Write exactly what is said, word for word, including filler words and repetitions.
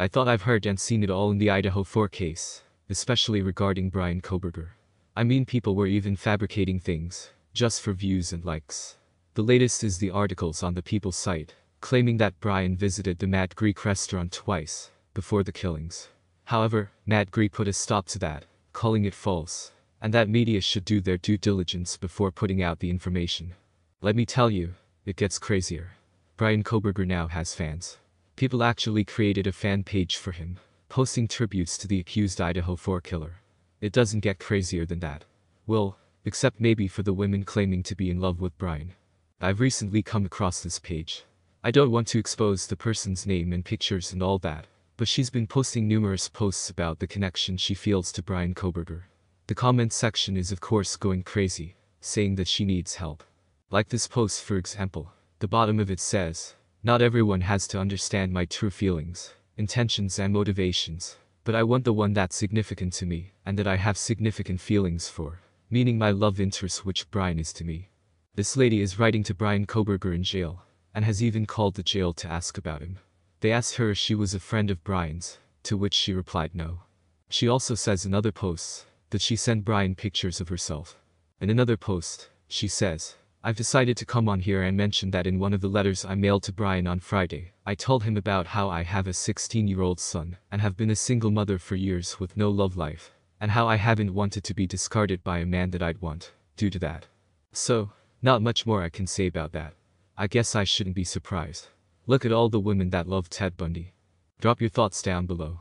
I thought I've heard and seen it all in the Idaho four case, especially regarding Bryan Kohberger. I mean, people were even fabricating things, just for views and likes. The latest is the articles on the People site, claiming that Bryan visited the Mad Greek restaurant twice, before the killings. However, Mad Greek put a stop to that, calling it false, and that media should do their due diligence before putting out the information. Let me tell you, it gets crazier. Bryan Kohberger now has fans. People actually created a fan page for him, posting tributes to the accused Idaho four killer. It doesn't get crazier than that. Well, except maybe for the women claiming to be in love with Bryan. I've recently come across this page. I don't want to expose the person's name and pictures and all that, but she's been posting numerous posts about the connection she feels to Bryan Kohberger. The comment section is of course going crazy, saying that she needs help. Like this post, for example. The bottom of it says, "Not everyone has to understand my true feelings, intentions and motivations, but I want the one that's significant to me, and that I have significant feelings for, meaning my love interest, which Bryan is to me." This lady is writing to Bryan Kohberger in jail, and has even called the jail to ask about him. They asked her if she was a friend of Bryan's, to which she replied no. She also says in other posts, that she sent Bryan pictures of herself. In another post, she says, "I've decided to come on here and mention that in one of the letters I mailed to Bryan on Friday, I told him about how I have a sixteen-year-old son and have been a single mother for years with no love life, and how I haven't wanted to be discarded by a man that I'd want, due to that. So, not much more I can say about that. I guess I shouldn't be surprised. Look at all the women that love Ted Bundy." Drop your thoughts down below.